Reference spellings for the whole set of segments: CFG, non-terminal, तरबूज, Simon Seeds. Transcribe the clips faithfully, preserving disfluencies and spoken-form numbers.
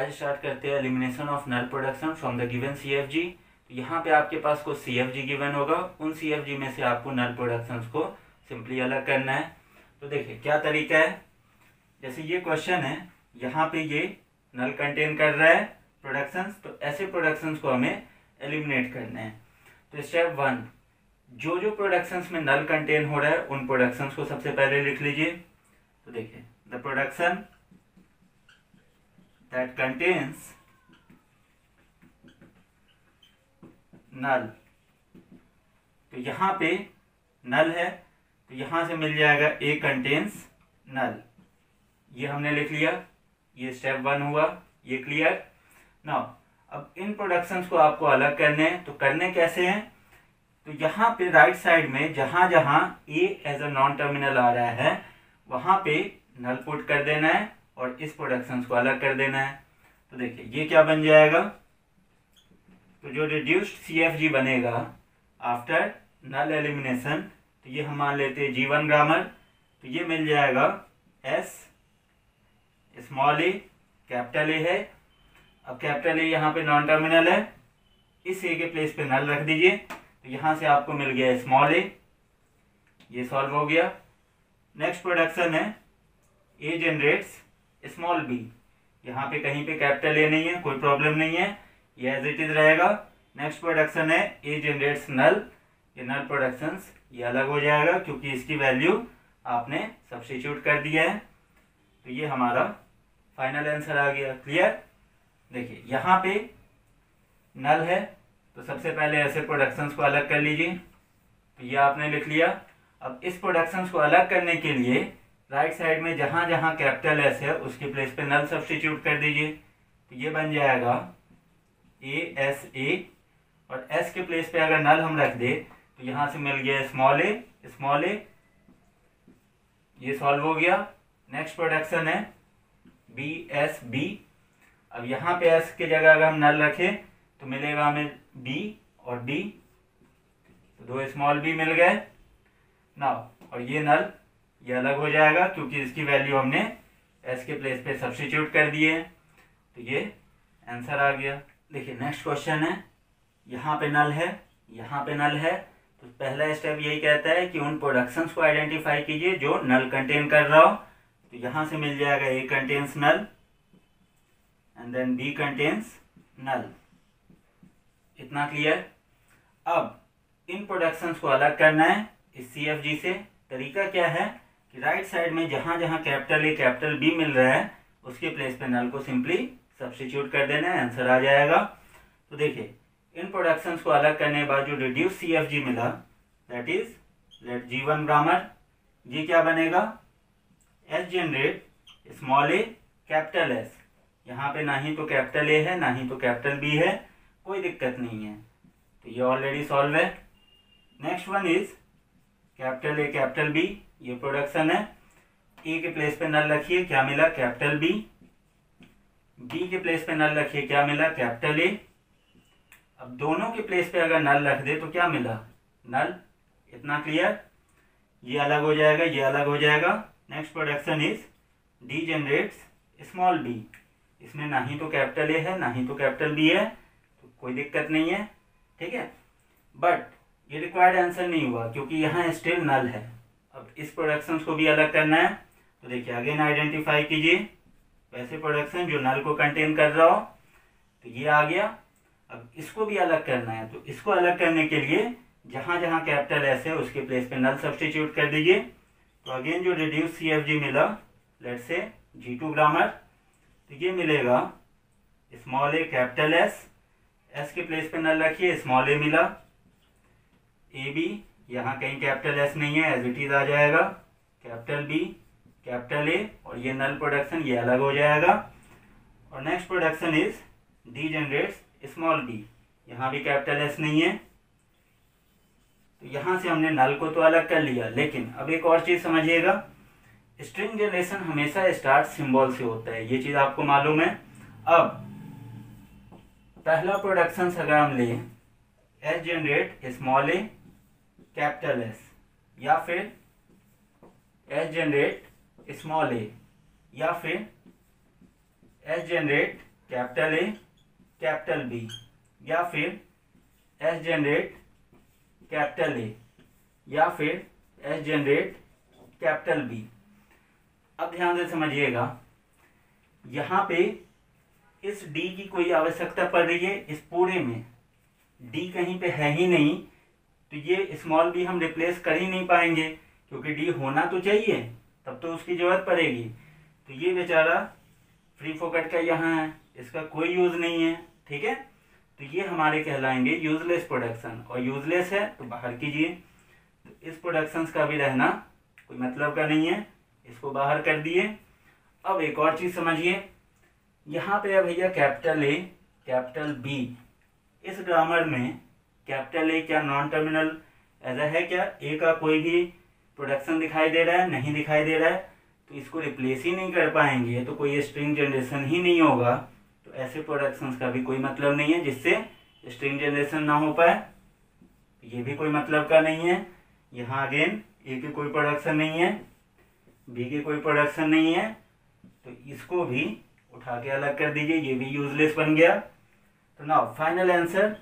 आज स्टार्ट करते हैं elimination of null production from the given CFG. तो यहाँ पे आपके पास कुछ सीएफजी गिवन होगा, उन सीएफजी में से आपको नल प्रोडक्शंस को सिंपली अलग करना है। तो देखिए क्या तरीका है, जैसे ये क्वेश्चन है, यहाँ पे ये नल कंटेन कर रहा है प्रोडक्शंस, तो ऐसे प्रोडक्शंस को हमें एलिमिनेट करना है। तो स्टेप वन, जो जो प्रोडक्शंस में नल कंटेन हो रहा है उन प्रोडक्शंस को सबसे पहले लिख लीजिए। तो देखिए the production that contains null, तो यहाँ पे null है तो यहाँ से मिल जाएगा A contains null, ये हमने लिख लिया, ये स्टेप वन हुआ, ये क्लियर। नाउ अब इन प्रोडक्शंस को आपको अलग करने हैं, तो करने कैसे हैं, तो यहाँ पे राइट साइड में जहाँ जहाँ A as a non terminal आ रहा है वहाँ पे null पुट कर देना है और इस प्रोडक्शंस को अलग कर देना है। तो देखिए ये क्या बन जाएगा, तो जो रिड्यूस्ड सीएफजी बनेगा आफ्टर नल एलिमिनेशन, तो ये हम मान लेते हैं जीवन ग्रामर, तो ये मिल जाएगा S small A capital A है। अब कैपिटल ए यहाँ पे नॉन टर्मिनल है, इस ए के प्लेस पे नल रख दीजिए, तो यहाँ से आपको मिल गया स्मॉल ए, ये सॉल्व हो गया। नेक्स्ट प्रोडक्शन है ए जनरेट्स स्मॉल बी, यहाँ पे कहीं पे कैपिटल ए नहीं है, कोई प्रॉब्लम नहीं है, ये एज इट इज रहेगा। नेक्स्ट प्रोडक्शन है ए जनरेट्स नल, ये नल प्रोडक्शंस ये अलग हो जाएगा क्योंकि इसकी वैल्यू आपने सब्स्टिट्यूट कर दिया है। तो ये हमारा फाइनल आंसर आ गया, क्लियर। देखिए यहाँ पे नल है तो सबसे पहले ऐसे प्रोडक्शंस को अलग कर लीजिए, तो ये आपने लिख लिया। अब इस प्रोडक्शंस को अलग करने के लिए राइट साइड में जहाँ जहाँ कैपिटल एस है उसके प्लेस पे नल सब्स्टिट्यूट कर दीजिए, तो ये बन जाएगा ए एस ए, और एस के प्लेस पे अगर नल हम रख दे तो यहाँ से मिल गया स्मॉल ए स्मॉल ए, ये सॉल्व हो गया। नेक्स्ट प्रोडक्शन है बी एस बी, अब यहाँ पे एस के जगह अगर हम नल रखें तो मिलेगा हमें बी और डी, तो दो स्मॉल बी मिल गए ना, और ये नल ये अलग हो जाएगा क्योंकि इसकी वैल्यू हमने एस के प्लेस पे सब्स्टिट्यूट कर दिए, तो ये आंसर आ गया। देखिए नेक्स्ट क्वेश्चन है, यहाँ पे नल है यहाँ पे नल है, तो पहला स्टेप यही कहता है कि उन प्रोडक्शंस को आइडेंटिफाई कीजिए जो नल कंटेन कर रहा हो, तो यहाँ से मिल जाएगा A contains null and then B contains null, इतना क्लियर। अब इन प्रोडक्शंस को अलग करना है इस सी एफ जी से, तरीका क्या है कि राइट साइड में जहाँ जहाँ कैपिटल ए कैपिटल बी मिल रहा है उसके प्लेस पे नल को सिंपली सब्स्टिट्यूट कर देना है, आंसर आ जाएगा। तो देखिए इन प्रोडक्शंस को अलग करने के बाद जो रिड्यूस सीएफजी मिला that is let given grammar, ये क्या बनेगा S generate small A capital S, यहाँ पे ना ही तो कैपिटल ए है ना ही तो कैपिटल बी है, कोई दिक्कत नहीं है, तो ये ऑलरेडी सॉल्व है। Next one is capital A capital B, ये प्रोडक्शन है, ए के प्लेस पे नल रखिए क्या मिला कैपिटल बी, बी के प्लेस पे नल रखिए क्या मिला कैपिटल ए, अब दोनों के प्लेस पे अगर नल रख दे तो क्या मिला नल, इतना क्लियर। ये अलग हो जाएगा ये अलग हो जाएगा। Next production is D generates small B, इसमें ना ही तो कैपिटल ए है ना ही तो कैपिटल बी है, तो कोई दिक्कत नहीं है, ठीक है, बट ये रिक्वायर्ड आंसर नहीं हुआ क्योंकि यहाँ स्टिल नल है। अब इस प्रोडक्शंस को भी अलग करना है, तो देखिए अगेन आइडेंटिफाई कीजिए वैसे प्रोडक्शन जो नल को कंटेन कर रहा हो, तो ये आ गया। अब इसको भी अलग करना है, तो इसको अलग करने के लिए जहाँ जहाँ कैपिटल एस है उसके प्लेस पे नल सब्स्टिट्यूट कर दीजिए, तो अगेन जो रिड्यूस सी एफ जी मिला let's say ji to grammar, तो ये मिलेगा small A capital S, S के प्लेस पे नल रखिए स्मॉल ए मिला, ए बी यहाँ कहीं कैपिटल एस नहीं है एज इट इज आ जाएगा, कैपिटल बी कैपिटल ए, और ये नल प्रोडक्शन ये अलग हो जाएगा। और next production is D generates small B, यहाँ भी कैपिटल एस नहीं है, तो यहाँ से हमने नल को तो अलग कर लिया, लेकिन अब एक और चीज़ समझिएगा, स्ट्रिंग जनरेशन हमेशा स्टार्ट सिंबल से होता है, ये चीज़ आपको मालूम है। अब पहला प्रोडक्शन अगर हम लें S generate small A capital S या फिर एस जनरेट स्मॉल ए या फिर S generate capital A capital B या फिर एस जनरेट कैपिटल ए या फिर एस जनरेट कैपिटल बी। अब ध्यान से समझिएगा, यहाँ पे इस डी की कोई आवश्यकता पड़ रही है, इस पूरे में डी कहीं पे है ही नहीं, तो ये स्मॉल बी हम रिप्लेस कर ही नहीं पाएंगे क्योंकि डी होना तो चाहिए, तब तो उसकी ज़रूरत पड़ेगी। तो ये बेचारा फ्री फोकट का यहाँ है, इसका कोई यूज़ नहीं है, ठीक है। तो ये हमारे कहलाएंगे यूजलेस प्रोडक्शन, और यूजलेस है तो बाहर कीजिए। तो इस प्रोडक्शंस का भी रहना कोई मतलब का नहीं है, इसको बाहर कर दिए। अब एक और चीज़ समझिए, यहाँ पे है भैया कैपिटल ए कैपिटल बी। इस ग्रामर में कैपिटल ए क्या नॉन टर्मिनल ऐसा है क्या, ए का कोई भी प्रोडक्शन दिखाई दे रहा है, नहीं दिखाई दे रहा है, तो इसको रिप्लेस ही नहीं कर पाएंगे, तो कोई स्ट्रिंग जनरेशन ही नहीं होगा। तो ऐसे प्रोडक्शंस का भी कोई मतलब नहीं है जिससे स्ट्रिंग जनरेशन ना हो पाए, ये भी कोई मतलब का नहीं है। यहाँ अगेन ए के कोई प्रोडक्शन नहीं है, बी के कोई प्रोडक्शन नहीं है, तो इसको भी उठा के अलग कर दीजिए, ये भी यूजलेस बन गया। तो नाउ फाइनल आंसर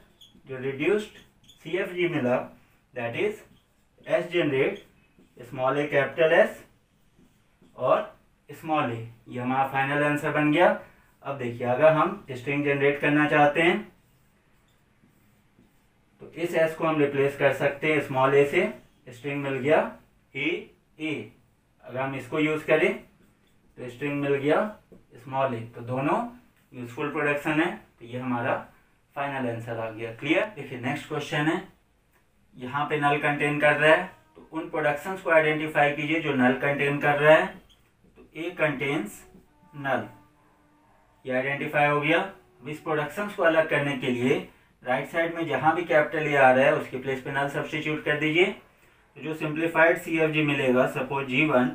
जो रिड्यूस्ड सी एफ जी मिला, that is S generate small A capital S और स्मॉल ए, ये हमारा फाइनल आंसर बन गया। अब देखिए, अगर हम स्ट्रिंग जनरेट करना चाहते हैं तो इस एस को हम रिप्लेस कर सकते हैं स्मॉल ए से, स्ट्रिंग मिल गया ए ए। अगर हम इसको यूज करें तो स्ट्रिंग मिल गया स्मॉल ए। तो दोनों यूजफुल प्रोडक्शन है, तो ये हमारा फाइनल आंसर आ गया, क्लियर। देखिए नेक्स्ट क्वेश्चन है, यहाँ पे नल कंटेन कर रहा है, तो उन प्रोडक्शंस को आइडेंटिफाई कीजिए जो नल कंटेन कर रहा है। तो ए कंटेन्स नल, ये आइडेंटिफाई हो गया। अब इस प्रोडक्शंस को अलग करने के लिए राइट साइड में जहाँ भी कैपिटल ए आ रहा है उसके प्लेस पे नल सब्सटीट्यूट कर दीजिए। तो जो सिंप्लीफाइड सी एफ जी मिलेगा, सपोज जी वन,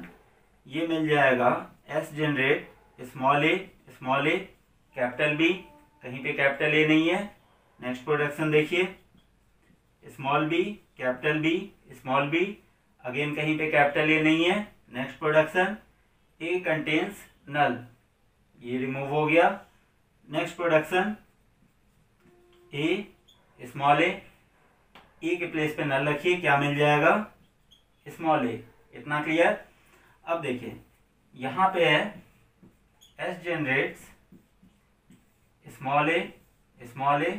ये मिल जाएगा S generate small A small A capital B, कहीं पे कैपिटल ए नहीं है। नेक्स्ट प्रोडक्शन देखिए, small B capital B small B, again कहीं पे कैपिटल ए नहीं है। Next production A contains null, ये रिमूव हो गया। Next production A small A, A के प्लेस पे नल रखिए, क्या मिल जाएगा स्मॉल ए। इतना क्लियर। अब देखिए यहाँ पे है S generates small A small A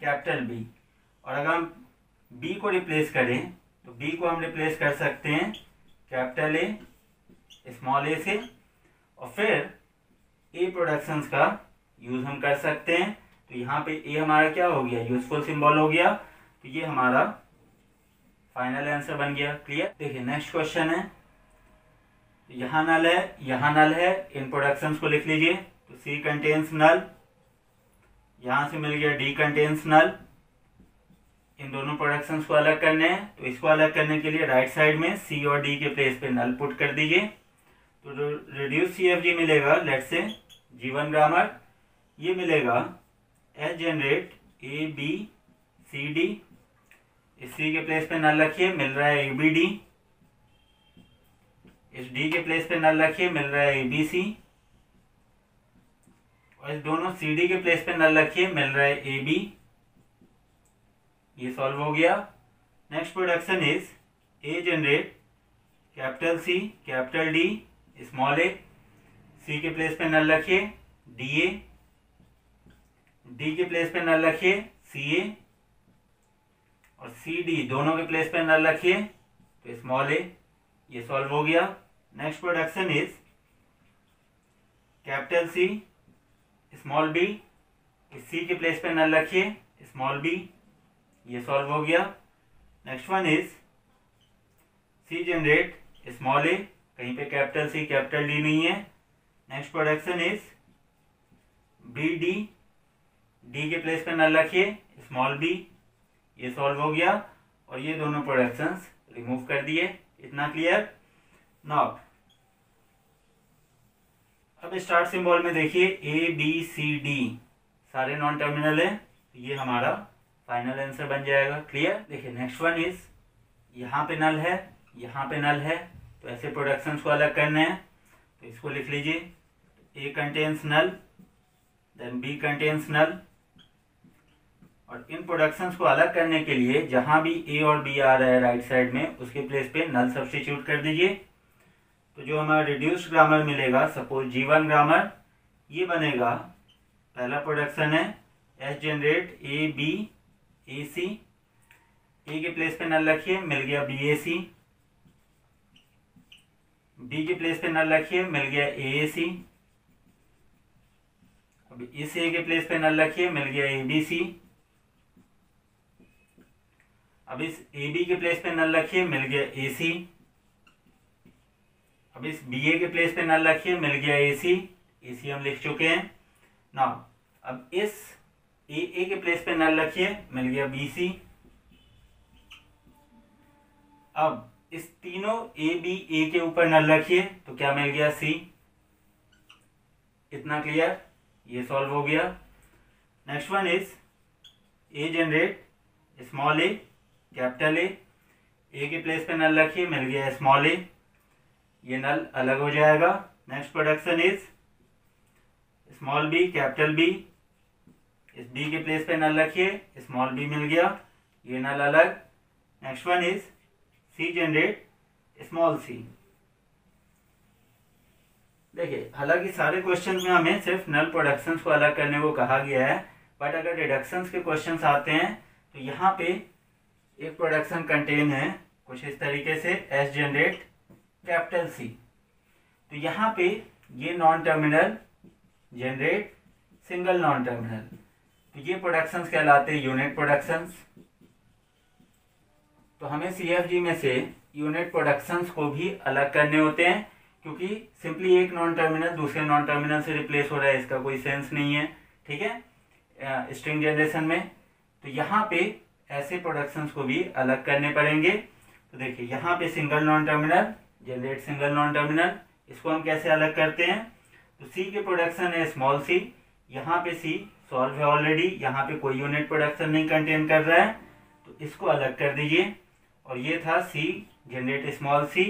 capital B, और अगर हम बी को रिप्लेस करें तो बी को हम रिप्लेस कर सकते हैं कैपिटल ए स्मॉल ए से, और फिर ए प्रोडक्शंस का यूज हम कर सकते हैं। तो यहाँ पे ए हमारा क्या हो गया, यूजफुल सिंबल हो गया। तो ये हमारा फाइनल आंसर बन गया, क्लियर। देखिए नेक्स्ट क्वेश्चन है, यहाँ नल है यहाँ नल है, इन प्रोडक्शंस को लिख लीजिए। तो सी कंटेन्स नल, यहाँ से मिल गया डी कंटेन्स नल। इन दोनों प्रोडक्शंस को अलग करने हैं, तो इसको अलग करने के लिए राइट साइड में सी और डी के प्लेस पे नल पुट कर दीजिए। तो रिड्यूस सी एफ जी मिलेगा, लेट से जीवन ग्रामर, ये मिलेगा S generate A B C D, इस सी के प्लेस पे नल रखिए, मिल रहा है ए बी डी। इस डी के प्लेस पे नल रखिए, मिल रहा है ए बी सी, और इस दोनों सी डी के प्लेस पे नल रखिए, मिल रहा है ए बी। ये सॉल्व हो गया। Next production is A generate capital C capital D small A, C के प्लेस पे नल रखिए डी ए, डी के प्लेस पे नल रखिए सी ए, और सी डी दोनों के प्लेस पे नल रखिए तो स्मॉल ए। ये सॉल्व हो गया। Next production is capital C small B, इस सी के प्लेस पे नल रखिए स्मॉल बी, ये सॉल्व हो गया। Next one is C generate small A, कहीं पे कैपिटल सी कैपिटल डी नहीं है। Next production is B D, D के प्लेस पे नल रखिए स्मॉल बी, ये सॉल्व हो गया। और ये दोनों प्रोडक्शंस रिमूव कर दिए, इतना क्लियर। नाउ अब स्टार्ट सिंबल में देखिए ए बी सी डी सारे नॉन टर्मिनल है, ये हमारा फाइनल आंसर बन जाएगा, क्लियर। देखिए नेक्स्ट वन इज यहाँ पे नल है यहाँ पे नल है, तो ऐसे प्रोडक्शंस को अलग करने हैं, तो इसको लिख लीजिए। A contains null, then B contains null. और इन प्रोडक्शंस को अलग करने के लिए जहां भी ए और बी आ रहा है राइट साइड में, उसके प्लेस पे नल सब्सटीट्यूट कर दीजिए। तो जो हमारा रिड्यूस्ड ग्रामर मिलेगा, सपोज जी वन ग्रामर, ये बनेगा, पहला प्रोडक्शन है S generate A B A C, A के प्लेस पे नल रखिए, मिल गया बी ए सी, बी के प्लेस पे नल रखिए, मिल गया ए ए सी, अब इस ए के प्लेस पे नल रखिए, मिल गया ए बी सी, अब इस ए बी के प्लेस पे नल रखिए, मिल गया ए सी, अब इस बी ए के प्लेस पे नल रखिए, मिल गया ए सी, ए सी हम लिख चुके हैं ना। अब इस ए ए के प्लेस पे नल रखिए, मिल गया बी सी, अब इस तीनों ए बी ए के ऊपर नल रखिए तो क्या मिल गया सी। इतना क्लियर, ये सॉल्व हो गया। Next one is A generate small A capital A, A के प्लेस पे नल रखिए, मिल गया स्मॉल ए, ये नल अलग हो जाएगा। Next production is small B capital B, इस बी के प्लेस पे नल रखिए, स्मॉल बी मिल गया, ये नल अलग। Next one is C generate small C. देखिए, हालांकि सारे क्वेश्चन में हमें सिर्फ नल प्रोडक्शंस को अलग करने को कहा गया है, बट अगर डिडक्शंस के क्वेश्चंस आते हैं तो यहाँ पे एक प्रोडक्शन कंटेन है कुछ इस तरीके से एस जनरेट कैपिटल सी, तो यहाँ पे ये non terminal generate single non terminal, तो ये प्रोडक्शंस कहलाते हैं यूनिट प्रोडक्शंस। तो हमें सीएफजी में से यूनिट प्रोडक्शंस को भी अलग करने होते हैं, क्योंकि सिंपली एक नॉन टर्मिनल दूसरे नॉन टर्मिनल से रिप्लेस हो रहा है, इसका कोई सेंस नहीं है, ठीक है, स्ट्रिंग जनरेशन में। तो यहाँ पे ऐसे प्रोडक्शंस को भी अलग करने पड़ेंगे। तो देखिए, यहाँ पे single non terminal generate single non terminal, इसको हम कैसे अलग करते हैं, तो सी के प्रोडक्शन है स्मॉल सी, यहाँ पे सी सॉल्व है ऑलरेडी, यहाँ पे कोई यूनिट प्रोडक्शन नहीं कंटेन कर रहा है, तो इसको अलग कर दीजिए। और ये था सी जनरेट स्मॉल सी,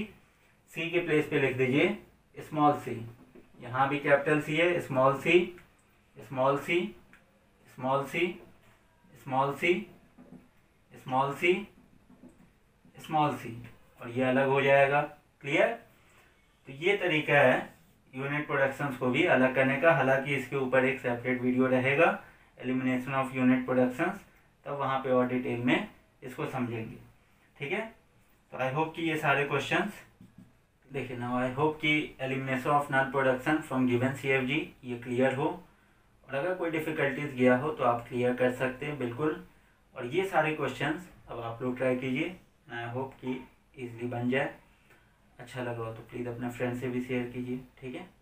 सी के प्लेस पे लिख दीजिए स्मॉल सी, यहाँ भी कैपिटल सी है, small C small C small C small C small C small C, और ये अलग हो जाएगा। क्लियर? तो ये तरीका है यूनिट प्रोडक्शंस को भी अलग करने का। हालांकि इसके ऊपर एक सेपरेट वीडियो रहेगा, एलिमिनेशन ऑफ यूनिट प्रोडक्शंस, तब वहाँ पे और डिटेल में इसको समझेंगे, ठीक है। तो आई होप कि ये सारे क्वेश्चंस, देखिए ना, आई होप कि elimination of non production from given C F G ये क्लियर हो, और अगर कोई डिफिकल्टीज गया हो तो आप क्लियर कर सकते हैं बिल्कुल। और ये सारे क्वेश्चंस अब आप लोग ट्राई कीजिए, आई होप कि ईजिली बन जाए। अच्छा लगा हो तो प्लीज़ अपने फ्रेंड से भी शेयर कीजिए, ठीक है।